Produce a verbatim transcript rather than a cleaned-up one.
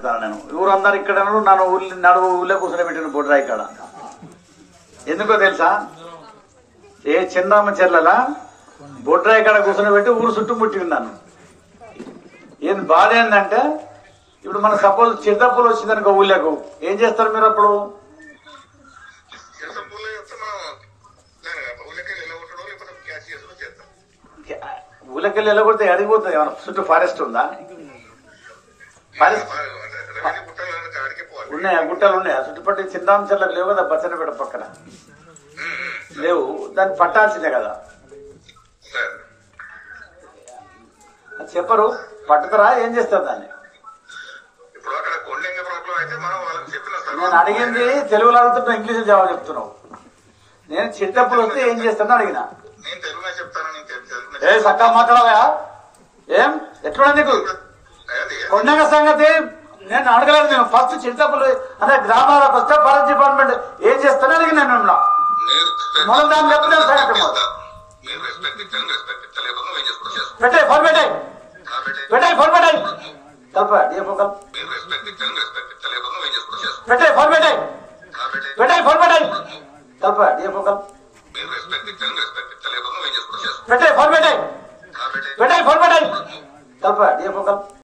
చెప్తాను. ఊరందరూ ఇక్కడ నన్ను ఊళ్ళో నడువు ఊళ్ళో కూర్చోబెట్టిన బొడ్రా ఇక్కడ ఎందుకో తెలుసా? ఏ చిన్నమ్మ చెల్లెల బొడ్రా ఇక్కడ కూర్చోబెట్టి ఊరు చుట్టుముట్టింది నన్ను. ఏంది బాధ ఏంటంటే ఇప్పుడు మన సపోజ్ చిరుతపూలు వచ్చిందనుకో ఊళ్ళకు ఏం చేస్తారు మీరు అప్పుడు? ఊళ్ళకెళ్ళి వెళ్ళకూడదు, అడిగిపోతుంది. ఏమన్నా చుట్టూ ఫారెస్ట్ ఉందా? ఫారెస్ట్ ఉన్నాయా? గుట్టలు ఉన్నాయా చుట్టుపక్కల? చిన్న చెల్లెలు లేవు కదా బచ్చనపేట పక్కన లేవు, దాన్ని పట్టాల్సిందే కదా. చెప్పరు, పట్టుకురా, ఏం చేస్తారు దాన్ని? నేను అడిగింది తెలుగులో అడుగుతున్నా, ఇంగ్లీష్లో జవాబు చెప్తున్నావు. నేను చిట్టప్పులు వస్తే ఏం చేస్తానో అడిగినా. ఏ సక్క మాట్లాడవా? ఏం ఎట్లా నీకు కొండంగ సంగతి నేను అడగలేదు. నేను ఫస్ట్ చిట్టప్పులు అనే గ్రామాలకు వస్తే ఫారెస్ట్ డిపార్ట్మెంట్ ఏం చేస్తానో అడిగినా. మిమ్మల్ని మనం దాన్ని చెప్పలేదు సంగతి పెట్టాయి ఫోన్ పెట్టాయి పెట్టాయి ఫోన్ పెట్టాయి కలప పెట్టాయి ఫోన్ పెట్టాయి పెట్టాయి ఫోన్ పెట్టాయి కలప పెట్టాయి ఫోన్ పెట్టాయి పెట్టాయి ఫోన్ పెట్టాయి కలప.